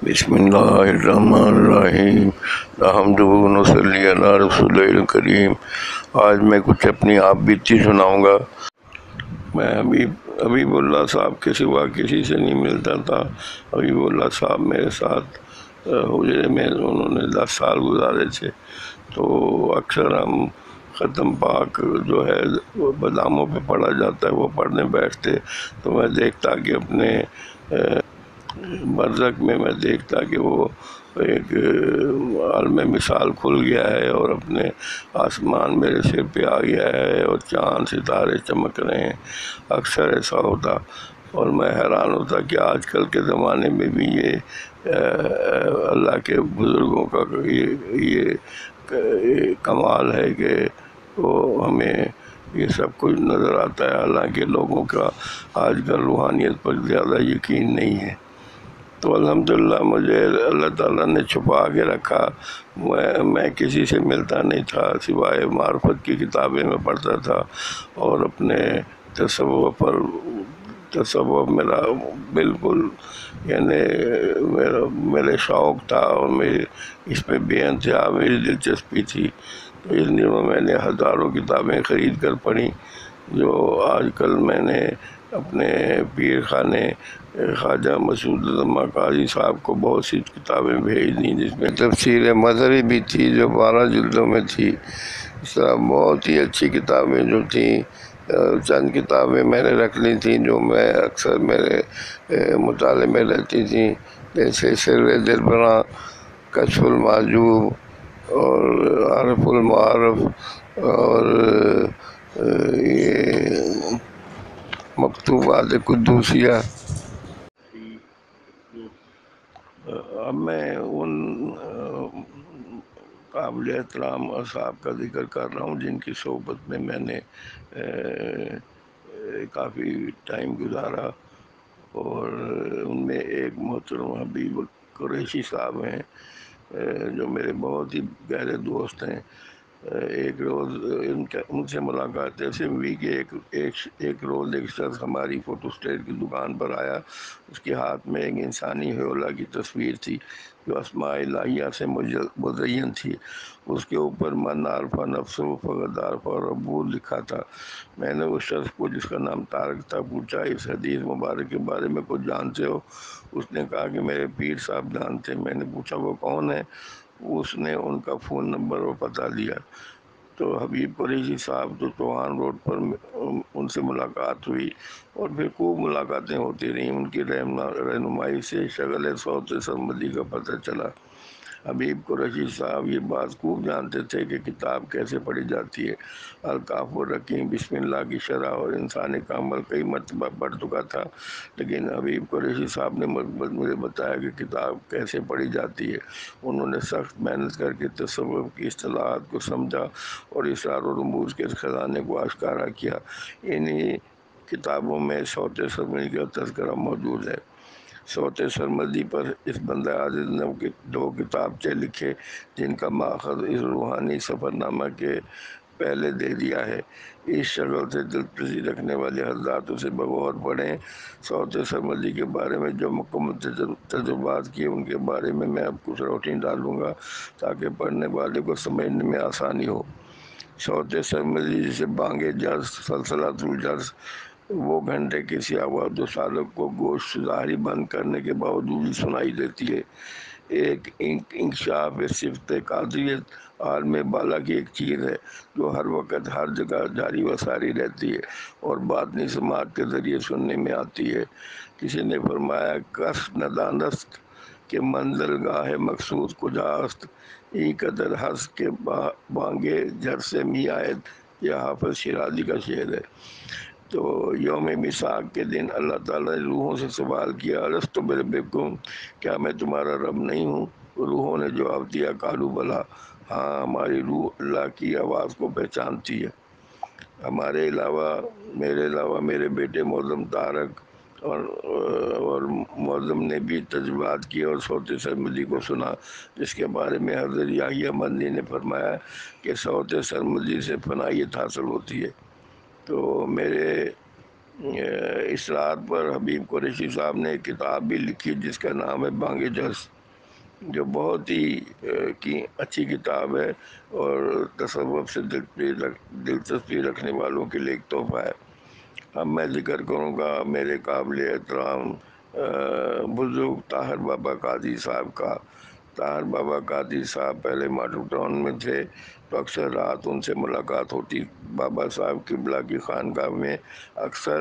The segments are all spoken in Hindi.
बिस्मिल्लाहिर्रहमानिर्रहीम अलहम्दुलिल्लाहि अला रसूलिल करीम। आज मैं कुछ अपनी आप बीती सुनाऊँगा। मैं हबीबुल्लाह साहब के सिवा किसी से नहीं मिलता था। हबीबुल्लाह साहब मेरे साथ हुजरे में उन्होंने 10 साल गुजारे थे, तो अक्सर हम ख़तम पाक जो है वो बदामों पे पढ़ा जाता है, वो पढ़ने बैठते। तो मैं देखता कि अपने बरसक में मैं देखता कि वो एक आलम मिसाल खुल गया है और अपने आसमान मेरे सिर पे आ गया है और चाँद सितारे चमक रहे हैं। अक्सर ऐसा होता और मैं हैरान होता कि आजकल के ज़माने में भी ये अल्लाह के बुज़ुर्गों का ये कमाल है कि वो हमें ये सब कुछ नज़र आता है, हालांकि लोगों का आजकल रूहानियत पर ज़्यादा यकीन नहीं है। तो अल्हम्दुलिल्लाह मुझे अल्लाह ताला ने छुपा के रखा। मैं किसी से मिलता नहीं था, सिवाय मार्फत की किताबें में पढ़ता था और अपने तसव्वुफ मेरा बिल्कुल यानी मेरे शौक़ था और मेरी इसमें बेइंतहा मेरी दिलचस्पी थी। तो इन दिनों मैंने हज़ारों किताबें ख़रीद कर पढ़ी, जो आजकल मैंने अपने पीर खाने ख्वाजा मसूद दमाकाजी साहब को बहुत सी किताबें भेज दी, जिसमें तफसीर मज़हरी भी थी जो 12 जुल्दों में थी। इस तरह बहुत ही अच्छी किताबें जो थीं, चंद किताबें मैंने रख ली थी जो मैं अक्सर मेरे मुताले में रहती थी, जैसे शराह दिलबर, कशफुल माजूब और आरिफुल मारफत और ये मकतूबात-ए-कुद्सिया। अब मैं उन काबिल एहतराम साहब का ज़िक्र कर रहा हूँ जिनकी सोहबत में मैंने काफ़ी टाइम गुजारा, और उनमें एक मोहतरम हबीब कुरैशी साहब हैं जो मेरे बहुत ही गहरे दोस्त हैं। एक रोज़ उनसे मुलाकात ऐसे हुई कि एक रोज़ एक शख्स हमारी फ़ोटोस्टेट की दुकान पर आया। उसके हाथ में एक इंसानी हयोला की तस्वीर थी जो अस्मा इलाहिया से मुज़य्यन थी। उसके ऊपर मन आरफा नफ्सो फ़क़द आरफा रब्बू लिखा था। मैंने उस शख्स को, जिसका नाम तारिक था, पूछा इस हदीस मुबारक के बारे में कुछ जानते हो? उसने कहा कि मेरे पीर साहब जानते। मैंने पूछा वो कौन है? उसने उनका फ़ोन नंबर और पता दिया। तो हबीब कुरैशी साहब तो चौहान रोड पर उनसे मुलाकात हुई और फिर खूब मुलाकातें होती रहीं। उनकी रहनुमाई से शगल सौत ए सरमदी का पता चला। हबीब कुरैशी साहब ये बात खूब जानते थे कि किताब कैसे पढ़ी जाती है। अलकाफ़ और रकीम, बिस्मिल्लाह की शरह और इंसान कामल कई मरतबा पढ़ चुका था, लेकिन हबीब कुरैशी साहब ने मुझे बताया कि किताब कैसे पढ़ी जाती है। उन्होंने सख्त मेहनत करके तसव्वुफ की इस्तलाहात को समझा और इशारत-ए-मौज़ के ख़ज़ाने को आश्कारा किया। इन्हीं किताबों में सौत ए सरमदी का तज़किरा मौजूद है। सौत ए सरमदी पर इस बंदा आज़िज़ ने दो किताबचे लिखे जिनका माख़ज़ इस रूहानी सफ़रनामा के पहले दे दिया है। इस शगल से दिलचस्पी रखने वाले हज़रात उसे बगौर पढ़ें। सौत ए सरमदी के बारे में जो मुकम्मल तजुर्बात किए उनके बारे में मैं अब कुछ रोशनी डालूँगा ताकि पढ़ने वाले को समझने में आसानी हो। सौत ए सरमदी, जिसे बांग-ए-जर्स सलसलातुल-जर्स, वो घंटे किसी आवाज़ जो सालक को गोश्त ज़ाहरी बंद करने के बावजूद भी सुनाई देती है, एक इंकशाफ़ सिफ़त क़ादरियत आलम बाला की एक चीज़ है जो हर वक्त हर जगह जारी व सारी रहती है और बातनी समात के ज़रिए सुनने में आती है। किसी ने फरमाया, कस न दानस्त के मंज़िल गाहे मक़सूद कुजास्त, ई कदर हस के बांग-ए-जर्स मी आयत। यह हाफ़िज़ शिराज़ी का शेर है। तो यौम मिसाक के दिन अल्लाह ताला ने रूहों से सवाल किया, अलस्तु बिरब्बिकुम, क्या मैं तुम्हारा रब नहीं हूँ? रूहों ने जवाब दिया, कालू बला, हाँ, हमारी रूह अल्लाह की आवाज़ को पहचानती है। मेरे अलावा मेरे बेटे मौज़म तारक और मौज़म ने भी तजुर्बात किए और सौत ए सरमदी को सुना, जिसके बारे में हज़रत याहिया मंदी ने फरमाया कि सौत ए सरमदी से फनायत हासिल होती है। तो मेरे इस रात पर हबीब कुरैशी साहब ने एक किताब भी लिखी जिसका नाम है बांग-ए-जर्स, जो बहुत ही की अच्छी किताब है और तसव्वुफ से दिलचस्पी रखने वालों के लिए एक तोहफ़ा है। अब मैं ज़िक्र करूँगा मेरे काबिल एहतराम बुज़ुर्ग ताहिर बाबा काजी साहब का। ताहिर बाबा काजी साहब पहले माटू टाउन में थे, तो अक्सर रात उनसे मुलाकात होती। बाबा साहब किबला की खानकाह में अक्सर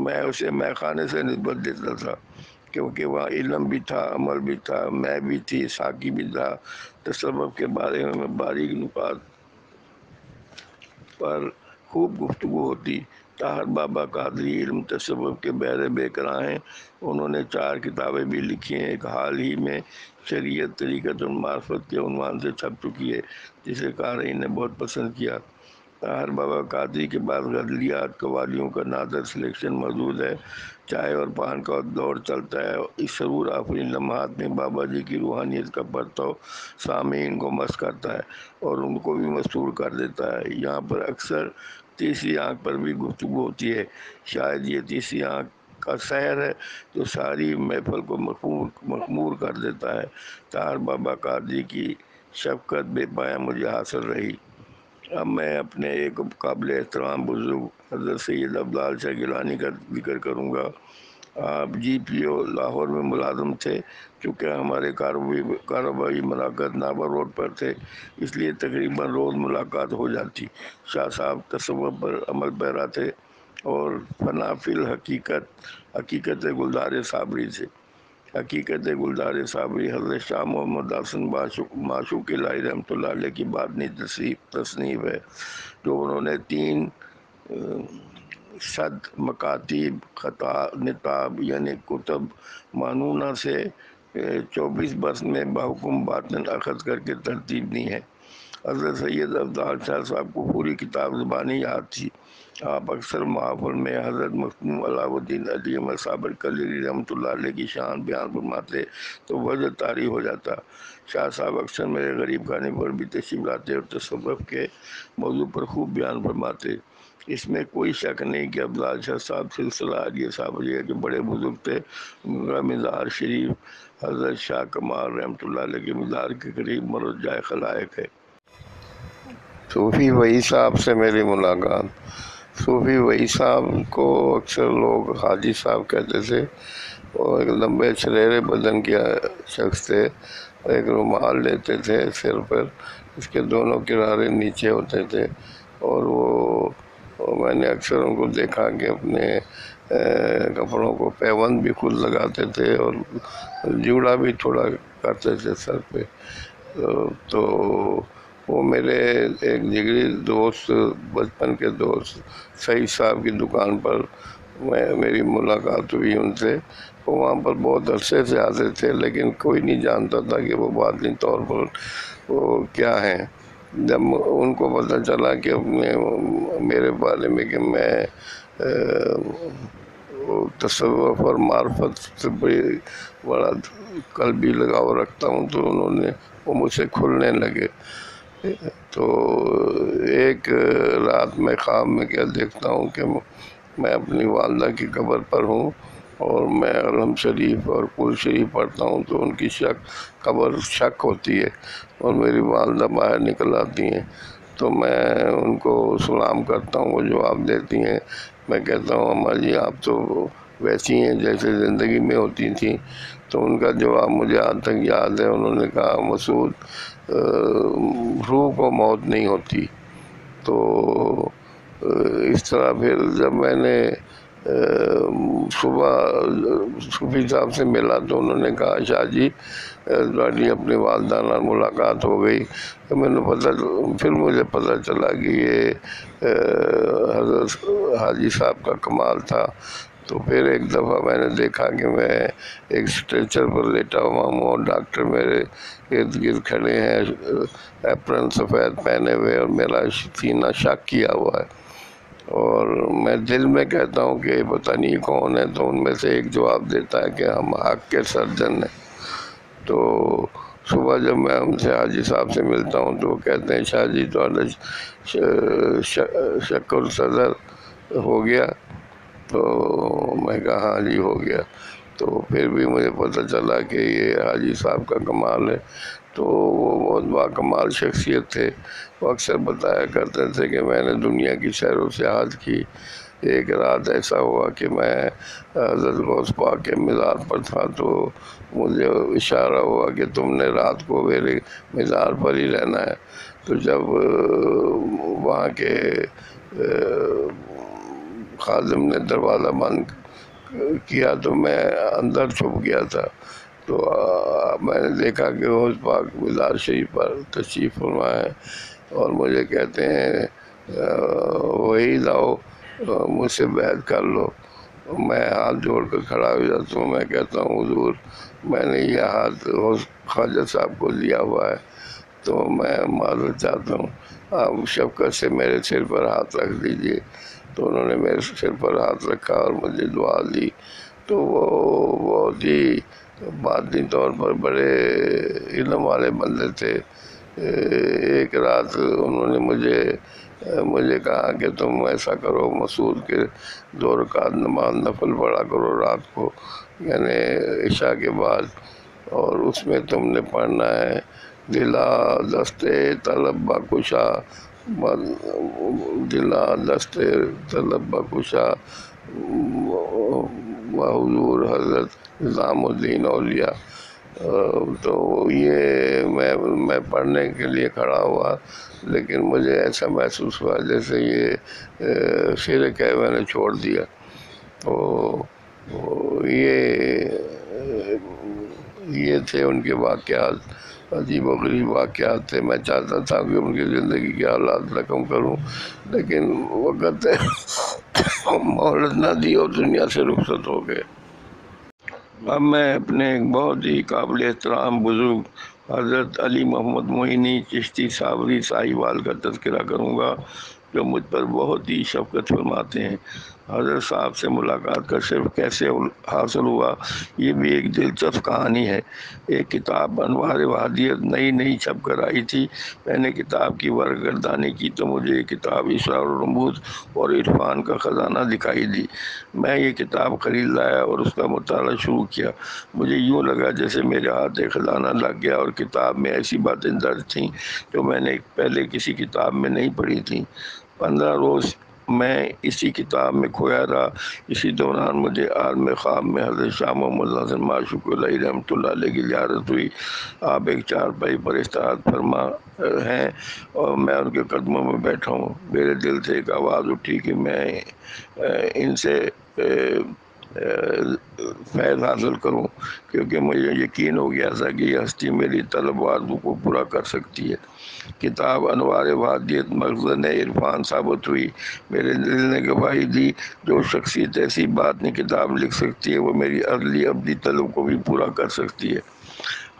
मैं उसे मैखाने से नस्बत देता था, क्योंकि वहाँ इल्म भी था, अमल भी था, मैं भी थी, साकी भी था। तसव्वुफ के बारे में बारीक नुकात पर खूब गुफ्तगू होती। ताहिर बाबा कादरी इल्म तसव्वुफ के बहरे बेकरा हैं। उन्होंने 4 किताबें भी लिखी हैं। एक हाल ही में शरीयत तरीकत और मार्फत के उन्वान से छप चुकी है, जिसे क़ारीन ने बहुत पसंद किया। ताहिर बाबा कादरी के बाद गज़लियात कव्वालियों का नादर सिलेक्शन मौजूद है। चाय और पान का दौर चलता है। इस सरूर आफरीन लम्हात में बाबा जी की रूहानियत का परताव सामीन को मस्त करता है और उनको भी मस्तूर कर देता है। यहाँ पर अक्सर तीसरी आँख पर भी गुफ्तगू होती है। शायद ये तीसरी आँख का सहर है जो सारी महफल को मखमूर कर देता है। ताहिर बाबा कादरी की शफकत बेपाया मुझे हासिल रही। अब मैं अपने एक काबिल एहतराम बुज़ुर्ग हज़रत सैयद अब्दुल हक़ शाह गिलानी का जिक्र करूँगा। आप GPO लाहौर में मुलाजम थे। चूँकि हमारे कारोबारी मुलाकात नाबर रोड पर थे, इसलिए तकरीबन रोज़ मुलाकात हो जाती। शाह साहब तसव्वुफ पर अमल पैरा थे और फनाफिल हकीकत गुलदार साबरी थे। हकीकत गुलदार साबरी हज़रत शाह मोहम्मद हासिन बाशू के लाही रहमतुल्लाह अलैह की बादनी तसनीफ़ है, जो उन्होंने 300 मकातीब खता निताब यानि कुतब मानूना से 24 बरस में बाहुकुम बातन अखज़ करके तरतीब दी है। हज़रत सैयद अब्दुल हक़ शाह साहब को पूरी किताब ज़बानी याद थी। आप अक्सर महाफिल में हज़रत मखदूम अलाउद्दीन अली साबर कदरी रहमतुल्लाह अलैह की शान बयान फरमाते तो वज़्न तारी हो जाता। शाह साहब अक्सर मेरे गरीब खाने पर भी तशरीफ़ लाते और तसव्वुफ के मौजू पर खूब बयान फरमाते। इसमें कोई शक नहीं कि अब्दुल हक़ शाह साहब सिलसिला साबरिया के बड़े बुजुर्ग थे। उनका मज़ार शरीफ हज़रत शाह कमाल रहमतुल्लाह अलैह के मज़ार के करीब मरजाए खलायक है। सूफ़ी वही साहब से मेरी मुलाकात। सूफ़ी वही साहब को अक्सर लोग हाजी साहब कहते थे। और एक लंबे चरेरे बदन के शख्स थे। एक रुमाल लेते थे सिर पर, इसके दोनों किनारे नीचे होते थे और वो मैंने अक्सर उनको देखा कि अपने कपड़ों को पैबंद भी खुद लगाते थे और जूड़ा भी थोड़ा करते थे सर पे। तो वो मेरे एक जिगरी दोस्त, बचपन के दोस्त सईद साहब की दुकान पर मेरी मुलाकात हुई उनसे। वो वहाँ पर बहुत अरसे से आते थे, लेकिन कोई नहीं जानता था कि वो बातनी तौर पर वो क्या हैं। जब उनको पता चला कि अपने मेरे बारे में कि मैं तसव्वुफ और मार्फत से बड़ा कल्बी लगाव रखता हूँ, तो उन्होंने वो मुझसे खुलने लगे। तो एक रात मैं ख्वाब में क्या देखता हूँ कि मैं अपनी वालदा की कब्र पर हूँ और मैं अलहम शरीफ और कुल शरीफ पढ़ता हूँ, तो उनकी कब्र शक होती है और मेरी वालदा बाहर निकल आती हैं। तो मैं उनको सलाम करता हूँ, वो जवाब देती हैं। मैं कहता हूँ अम्मा जी आप तो वैसी हैं जैसे ज़िंदगी में होती थी। तो उनका जवाब मुझे आज तक याद है। उन्होंने कहा मसूद रूह को मौत नहीं होती। तो इस तरह फिर जब मैंने सुबह सूफी साहब से मिला तो उन्होंने कहा शाह जी बड़ी अपनी वालदाना मुलाकात हो गई। तो मुझे पता चला कि ये हज़रत हाजी साहब का कमाल था। तो फिर एक दफ़ा मैंने देखा कि मैं एक स्ट्रेचर पर लेटा हुआ हूँ और डॉक्टर मेरे इर्द गिर्द खड़े हैं, एप्रन सफ़ेद पहने हुए, और मेरा सीना शक किया हुआ है। और मैं दिल में कहता हूँ कि पता नहीं कौन है। तो उनमें से एक जवाब देता है कि हम हक़ के सर्जन हैं। तो सुबह जब मैं उनसे हाजी साहब से मिलता हूँ तो वो कहते हैं शाह जी तो शक्ल सदर हो गया? तो मैं कहा हाँ जी हो गया। तो फिर भी मुझे पता चला कि ये हाजी साहब का कमाल है। तो वो बहुत बाकमाल शख्सियत थे। वो अक्सर बताया करते थे कि मैंने दुनिया की सैरो सयाहत की। एक रात ऐसा हुआ कि मैं हज़रत गौस पाक के मज़ार पर था, तो मुझे इशारा हुआ कि तुमने रात को मेरे मज़ार पर ही रहना है। तो जब वहाँ के खादिम ने दरवाज़ा बंद किया तो मैं अंदर छुप गया था। तो मैंने देखा कि गौस पाक मज़ार शरीफ पर तशरीफ़ फरमाए और मुझे कहते हैं वही लाओ, मुझसे बैत कर लो। मैं हाथ जोड़ कर खड़ा हो जाता हूँ। मैं कहता हूँ हुजूर, मैंने यह हाथ ख्वाजा साहब को दिया हुआ है, तो मैं माजरत चाहता हूँ, आप शफकत से मेरे सिर पर हाथ रख दीजिए। तो उन्होंने मेरे सिर पर हाथ रखा और मुझे दुआ दी। तो वो बहुत ही बाती तौर पर बड़े इल्म वाले बंदे थे। एक रात उन्होंने मुझे कहा कि तुम ऐसा करो, मसूद के 2 रकात नमाज नफल पढ़ा करो रात को, यानी इशा के बाद, और उसमें तुमने पढ़ना है दिला दस्ते तलब बाकुशा, दिला दस्ते तलब बाकुशा व हुजूर हज़रत निज़ामुद्दीन औलिया। तो ये मैं पढ़ने के लिए खड़ा हुआ, लेकिन मुझे ऐसा महसूस हुआ जैसे ये शिर्क है, मैंने छोड़ दिया। तो ये थे उनके वाक़यात, अजीबोगरीब वाक़यात थे। मैं चाहता था कि उनकी ज़िंदगी के हालात रकम करूं, लेकिन वक़्त मोहलत ना दी और दुनिया से रुखसत हो गए। अब मैं अपने एक बहुत ही काबिल एहतराम बुज़ुर्ग हज़रत अली मोहम्मद मोहिनी चिश्ती सावरी साहिवाल का तज़किरा करूँगा, जो मुझ पर बहुत ही शफ़क़त फरमाते हैं। हज़रत साहब से मुलाकात का सिर्फ कैसे हासिल हुआ, ये भी एक दिलचस्प कहानी है। एक किताब अनवार-ए-वहदियत नई नई छप कर आई थी। मैंने किताब की वर्कगर्दानी की तो मुझे ये किताब इशरात-ए-मौज़ और इरफान का ख़जाना दिखाई दी। मैं ये किताब ख़रीद लाया और उसका मुताला शुरू किया। मुझे यूँ लगा जैसे मेरे हाथ एक ख़जाना लग गया और किताब में ऐसी बातें दर्ज थीं जो मैंने पहले किसी किताब में नहीं पढ़ी थीं। 15 रोज़ मैं इसी किताब में खोया रहा। इसी दौरान मुझे आलम ख्वाब में हज़रत शाह मोहम्मद हसन बाशू रहमतुल्लाह अलैह की ज़ियारत हुई। आप एक चारपाई पर इस्तिराहत फरमा हैं और मैं उनके कदमों में बैठा हूँ। मेरे दिल से एक आवाज़ उठी कि मैं इनसे फैज़ हासिल करूँ, क्योंकि मुझे यकीन हो गया था कि यह हस्ती मेरी तलब आरज़ू को पूरा कर सकती है। किताब अनवार-ए-वहदियत मखज़ने इरफान साबित हुई। मेरे दिल ने गवाही दी, जो शख्सियत ऐसी बात में किताब लिख सकती है वो मेरी अगली अबदी तलब को भी पूरा कर सकती है।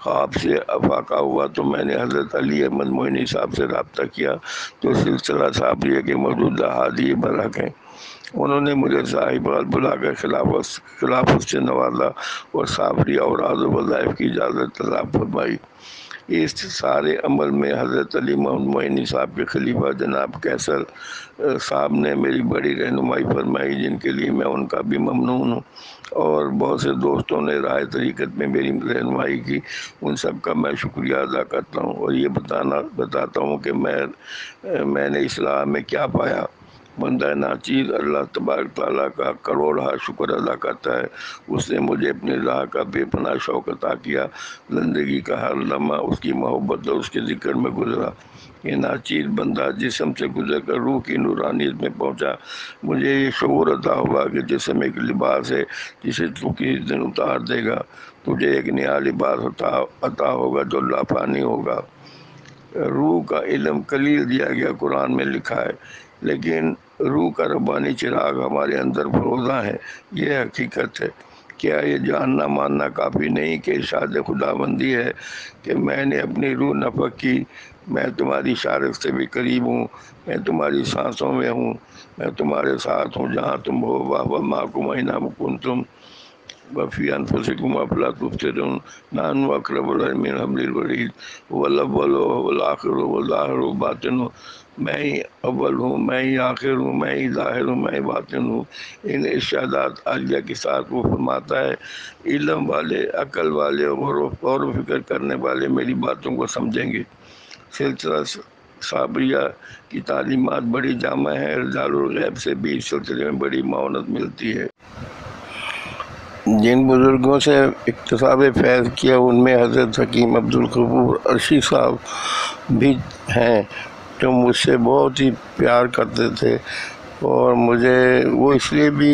ख्वाब से अफाका हुआ तो मैंने हज़रत अली अहमद मोहिनी साहब से रब्ता किया, जो सिलसिला साबरिया के मौजूदा हादी बरहक हैं। उन्होंने मुझे साहिबाल बुलाकर खिलाफत से नवाजा और साफरिया और आज़ वज़ाइफ की इजाज़त तलब फरमाई। इस सारे अमल में हज़रत अली मोहम्मद मोहिनी साहब के खलीफा जनाब कैसर साहब ने मेरी बड़ी रहनुमाई फरमाई, जिनके लिए मैं उनका भी ममनून हूँ। और बहुत से दोस्तों ने राय तरीक़त में मेरी रहनुमाई की, उन सब का मैं शुक्रिया अदा करता हूँ और ये बताता हूँ कि मैंने इस्लाम में क्या पाया। बंदा नाचीज़ अल्लाह तबारक तआला का करोड़ों शुक्र अदा करता है। उसने मुझे अपने राह का बेपनाह शौक अता किया। ज़िंदगी का हर लम्हा उसकी मोहब्बत और उसके ज़िक्र में गुजरा। ये नाचीज़ बंदा जिस्म से गुजर कर रूह की नूरानियत में पहुँचा। मुझे ये शऊर अता हुआ कि जिस्म एक लिबास है जिसे तू किसी दिन उतार देगा। तुझे एक नया लिबास अता होगा जो लाफानी होगा। रूह का इल्म कलील दिया गया कुरान में लिखा है, लेकिन रूह का रब्बानी चिराग हमारे अंदर फरोज़ा है। ये हकीकत है। क्या ये जानना मानना काफ़ी नहीं कि इरशाद खुदाबंदी है कि मैंने अपनी रूह नफक की, मैं तुम्हारी शारक से भी करीब हूँ, मैं तुम्हारी सांसों में हूँ, मैं तुम्हारे साथ हूँ जहाँ तुम हो, वाह वाह माकुम ऐना मा कुंतुम। वफ़ियान फसकुम अफला तुफ्तरून नान वक़रबुल अमीन हमदिल वरीद वल्लवल वल आखिर वल आहिर बातिन। मैं ही अव्वल हूँ, मैं ही आखिर हूँ, मैं ही ज़ाहिर हूँ, मैं ही बातिन हूँ। इन इरशादात आलिया के साथ वो फरमाता है, इल्म वाले, अकल वाले और फिक्र करने वाले मेरी बातों को समझेंगे। सिलसिला साबरिया की तालीमात बड़ी जामा है, दारुल गैब से भी इस सिलसिले में बड़ी मावनत मिलती है। जिन बुज़ुर्गों से इक्तसाब फैज़ किया उनमें हज़रत हकीम अब्दुल गफूर अर्शी साहब भी हैं, जो मुझसे बहुत ही प्यार करते थे और मुझे वो इसलिए भी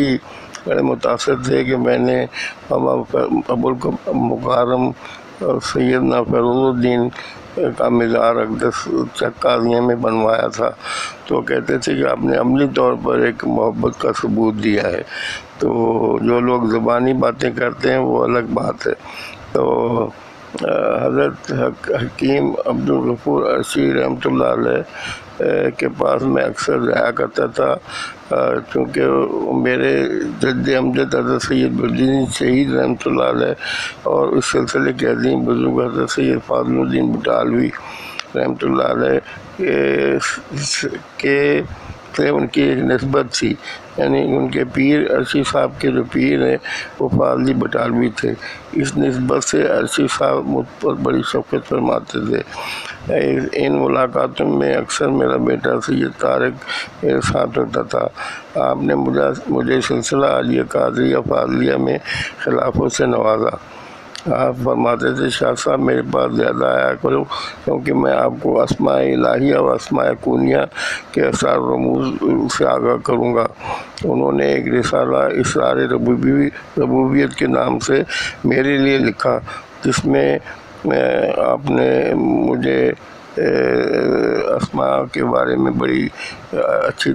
बड़े मुतासर थे कि मैंने अबुल मुकर्रम सैयदना फ़ेरोज़ुद्दीन का मज़ार अक़दस चक्काज़िया में बनवाया था, तो कहते थे कि आपने अमली तौर पर एक मोहब्बत का सबूत दिया है। तो जो लोग ज़बानी बातें करते हैं वो अलग बात है। तो हज़रत हकीम अब्दुल गफूर अर्शी रहमतुल्लाह अलैह के पास मैं अक्सर जाया करता था, क्योंकि मेरे जद्द अमजद हज़रत सैयद बुद्दीन शहीद रहमतुल्लाह अलैह और उस सिलसिले के अजीम बुज़ुर्ग हज़रत सैयद फ़ाज़लुद्दीन बुटालवी रहमतुल्लाह अलैह के उनकी एक नस्बत थी, यानी उनके पीर अर्शी साहब के जो पीर हैं वो फ़ाज़ली बटालवी थे। इस नस्बत से अर्शी साहब मुझ पर बड़ी शफ़क़त फरमाते थे। इन मुलाकातों में अक्सर मेरा बेटा सैयद तारिक मेरे साथ होता था। आपने मुझे सिलसिला आलिया कादरिया फ़ाज़लिया में खिलाफों से नवाजा। आप फरमाते थे, शाह साहब मेरे पास ज़्यादा आया करो, क्योंकि मैं आपको अस्मा इलाहिया व अस्मा कूनिया के असरार-ए-रमूज़ से आगाह करूँगा। उन्होंने एक रिसाला इसरार-ए-रबूबियत के नाम से मेरे लिए लिखा, जिसमें आपने मुझे अस्मा के बारे में बड़ी अच्छी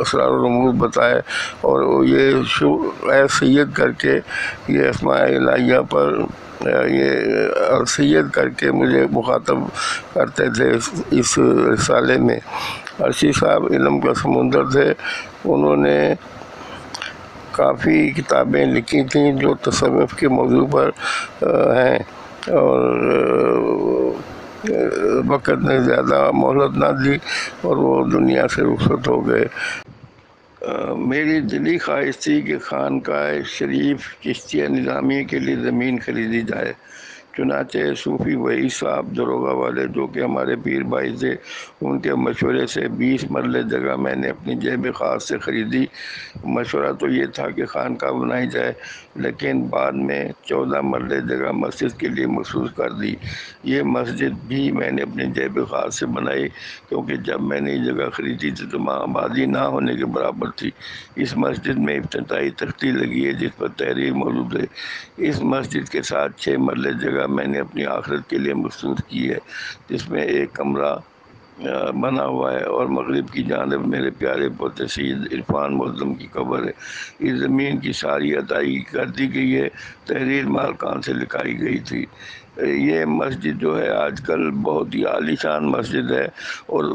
असरार-ओ-रमूज़ बताए। और ये सैयद करके ये अस्मा इलाहिया पर ये सैयद करके मुझे मुखातब करते थे इस रिसाले में। अर्शी साहब इल्म का समुंदर थे। उन्होंने काफ़ी किताबें लिखी थीं जो तसव्वुफ़ के मौजू पर हैं, और वक़्त ने ज़्यादा मोहलत ना दी और वो दुनिया से रुखसत हो गए। मेरी दिली ख्वाहिश थी कि खानकाह शरीफ चिश्तिया निज़ामिया के लिए ज़मीन खरीदी जाए। चुनाचे सूफ़ी वही साहब दरोगा वाले, जो कि हमारे पीर भाई थे, उनके मशवरे से 20 मरले जगह मैंने अपनी जेब ख़ास से ख़रीदी। मशवरा तो ये था कि खानकाह बनाई जाए, लेकिन बाद में 14 मरले जगह मस्जिद के लिए मखसूस कर दी। ये मस्जिद भी मैंने अपनी जेब ख़ास से बनाई, क्योंकि जब मैंने ये जगह ख़रीदी थी तो आबादी ना होने के बराबर थी। इस मस्जिद में इब्तिदाई तख्ती लगी है जिस पर तहरीर मौजूद है। इस मस्जिद के साथ 6 मरले जगह मैंने अपनी आखिरत के लिए मखसूस की है, जिसमें एक कमरा बना हुआ है और मगरिब की जानिब मेरे प्यारे पोते सैयद इरफान मुअज़्ज़म की कब्र है। इस ज़मीन की सारी अदायगी कर दी गई है। तहरीर मालकान से लिखाई गई थी। ये मस्जिद जो है आजकल बहुत ही आलीशान मस्जिद है और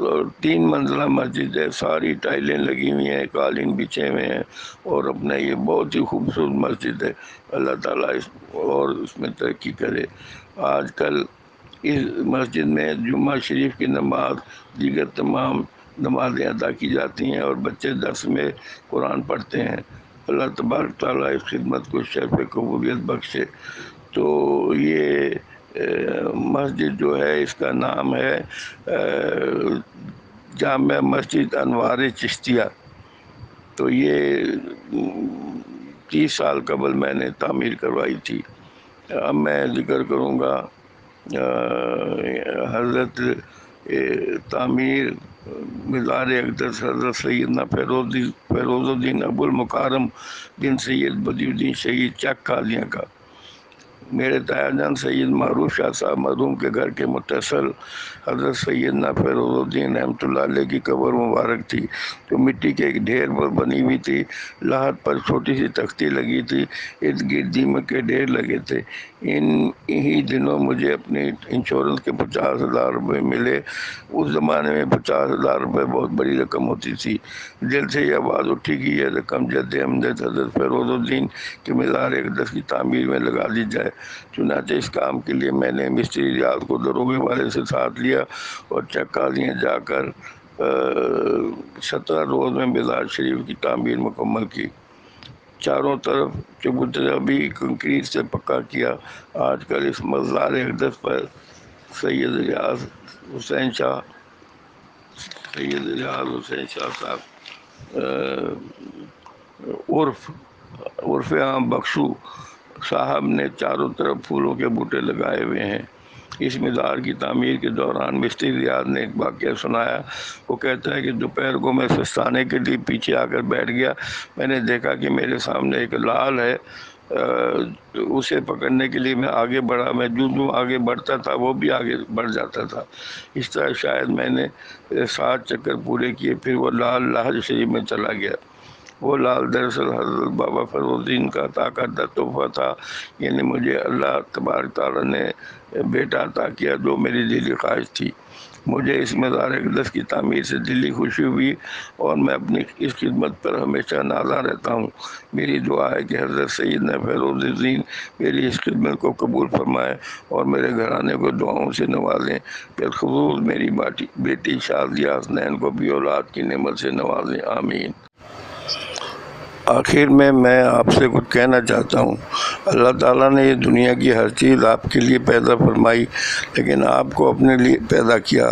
3 मंजिला मस्जिद है। सारी टाइलें लगी हुई हैं, कालीन बिछे हुए हैं और अपना ये बहुत ही खूबसूरत मस्जिद है। अल्लाह ताला इसमें तरक्की करे। आजकल इस मस्जिद में जुम्मा शरीफ की नमाज, दीगर तमाम नमाजें अदा की जाती हैं और बच्चे दर्स में कुरान पढ़ते हैं। अल्लाह तबारक ताला इस खिदमत को शर्फ़ कबूलियत बख्शे। तो ये मस्जिद जो है इसका नाम है जामा मस्जिद अनवार चिश्तिया। तो ये 30 साल कबल मैंने तामीर करवाई थी। अब मैं ज़िक्र करूँगा हज़रत तामीर मज़ार अक़दस हज़रत सैयदना फ़ेरोज़ुद्दीन अबुल मुकर्रम बिन सैयद बदिउद्दीन शहीद चक काज़िया का। मेरे तायाजान सैयद मरूफ शाह साहब मदूम के घर के मुतसल हज़रत सैयदना फ़िरोज़ुद्दीन रहमतुल्लाह अलैह की कब्र मुबारक थी, जो मिट्टी के एक ढेर पर बनी हुई थी। लाहत पर छोटी सी तख्ती लगी थी, इर्द गिर्द दीमक के ढेर लगे थे। इन ही दिनों मुझे अपने इंश्योरेंस के 50,000 रुपये मिले। उस ज़माने में 50,000 रुपये बहुत बड़ी रकम होती थी। दिल से यह आवाज़ उठी कि यह रकम जद्द अमजद हज़रत फ़िरोज़ुद्दीन के मज़ार-ए-अक़दस की तामीर में लगा दी जाए। चुनाचे इस काम के लिए मैंने मिस्त्री रियाज को दरोगे वाले से साथ लिया और चक्कादियाँ जाकर 17 रोज़ में मज़ार शरीफ की तामीर मुकम्मल की। चारों तरफ चबूतरा भी कंक्रीट से पक्का किया। आजकल इस मज़ार-ए-अक़दस पर सैयद रियाज हुसैन शाह साहब उर्फ आम बख्शू साहब ने चारों तरफ फूलों के बूटे लगाए हुए हैं। इस मज़ार की तामीर के दौरान मिस्त्री रियाज ने एक वाक़या सुनाया। वो कहता है कि दोपहर को मैं सस्ताने के लिए पीछे आकर बैठ गया। मैंने देखा कि मेरे सामने एक लाल है, उसे पकड़ने के लिए मैं आगे बढ़ा। मैं जो जो आगे बढ़ता था वो भी आगे बढ़ जाता था। इस तरह शायद मैंने 7 चक्कर पूरे किए। फिर वो लाल लाहौर शरीफ में चला गया। वो लाल दरअसल हज़रत बाबा फ़िरोज़ुद्दीन का ताक़त तोहफ़ा था, यानी मुझे अल्लाह तबारक तआला ने बेटा अता किया जो मेरी दिली ख्वाहिश थी। मुझे इस मज़ार-ए-अक़दस की तामीर से दिली खुशी हुई और मैं अपनी इस खिदमत पर हमेशा नाज़ा रहता हूँ। मेरी दुआ है कि हज़रत सैयदना फ़िरोज़ुद्दीन मेरी इस खिदमत को कबूल फरमाएँ और मेरे घराने को दुआओं से नवाजें। बिलखुसूस मेरी बेटी शादिया हसनैन को भी औलाद की नेमत से नवाजें। आमीन। आखिर में मैं आपसे कुछ कहना चाहता हूँ। अल्लाह ताला ने ये दुनिया की हर चीज़ आपके लिए पैदा फरमाई, लेकिन आपको अपने लिए पैदा किया।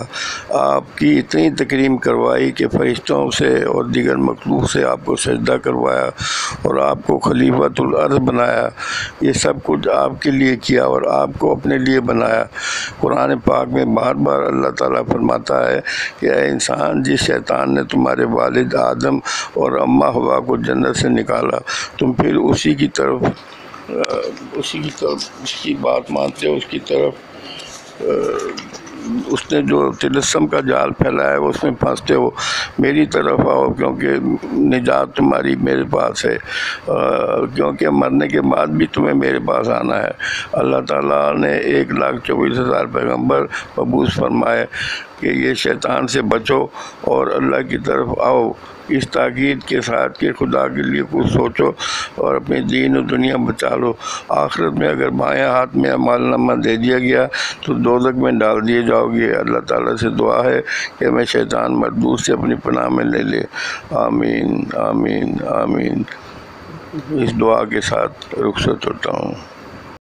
आपकी इतनी तकरीम करवाई कि फरिश्तों से और दीगर मखलूक से आपको सजदा करवाया और आपको खलीफतुल अर्ज़ बनाया। ये सब कुछ आपके लिए किया और आपको अपने लिए बनाया। कुरान पाक में बार बार अल्लाह ताला फरमाता है कि ऐ इंसान, जिस शैतान ने तुम्हारे वालिद आदम और अम्मा हवा को जन्नत निकाला, तुम फिर उसी की तरफ उसकी बात मानते हो, उसकी तरफ उसने जो तिलस्म का जाल फैलाया उसमें फंसते हो। मेरी तरफ आओ, क्योंकि निजात तुम्हारी मेरे पास है, क्योंकि मरने के बाद भी तुम्हें मेरे पास आना है। अल्लाह ताला ने 1,24,000 पैगम्बर मबूस फरमाए कि ये शैतान से बचो और अल्लाह की तरफ आओ। इस ताकीद के साथ कि खुदा के लिए कुछ सोचो और अपने दीन और दुनिया बचा लो। आखिरत में अगर बायां हाथ में अमालनामा दे दिया गया तो दोज़ख में डाल दिए जाओगे। अल्लाह ताला से दुआ है कि मैं शैतान मरदूद से अपनी पनाह में ले ले। आमीन आमीन आमीन। इस दुआ के साथ रुखसत होता हूँ।